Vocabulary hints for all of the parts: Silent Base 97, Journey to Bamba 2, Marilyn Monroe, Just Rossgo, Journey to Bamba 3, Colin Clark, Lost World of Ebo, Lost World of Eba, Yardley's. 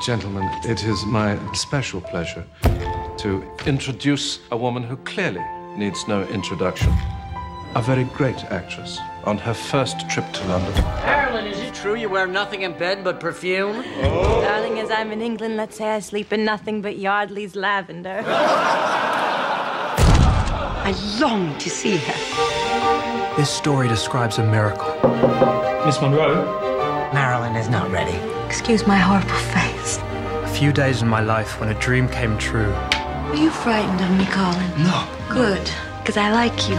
Gentlemen, it is my special pleasure to introduce a woman who clearly needs no introduction. A very great actress on her first trip to London. Marilyn, is it true you wear nothing in bed but perfume? Oh. Darling, as I'm in England, let's say I sleep in nothing but Yardley's lavender. I long to see her. This story describes a miracle. Miss Monroe? Marilyn is not ready. Excuse my horrible face. A few days in my life when a dream came true. Are you frightened of me, Colin? No. Good, because I like you.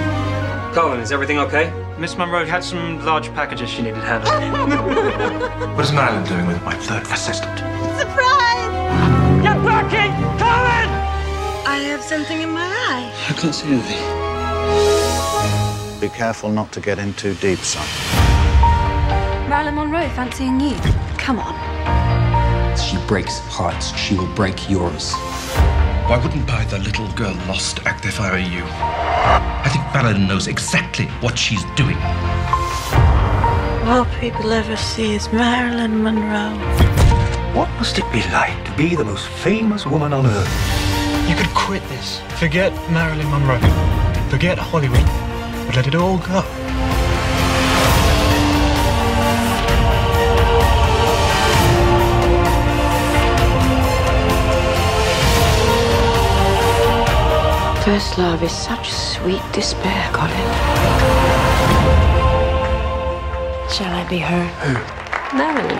Colin, is everything okay? Miss Monroe had some large packages she needed handled. What is Marilyn doing with my third assistant? Surprise! Get working! Colin! I have something in my eye. I can't see anything. Be careful not to get in too deep, son. Marilyn Monroe fancying you. Come on. She breaks hearts. She will break yours. Why wouldn't buy the little girl lost act if I were you? I think Marilyn knows exactly what she's doing. All people ever see is Marilyn Monroe. What must it be like to be the most famous woman on earth? You could quit this. Forget Marilyn Monroe. Forget Hollywood. But let it all go. First love is such sweet despair, Colin. Shall I be her? Who? Marilyn.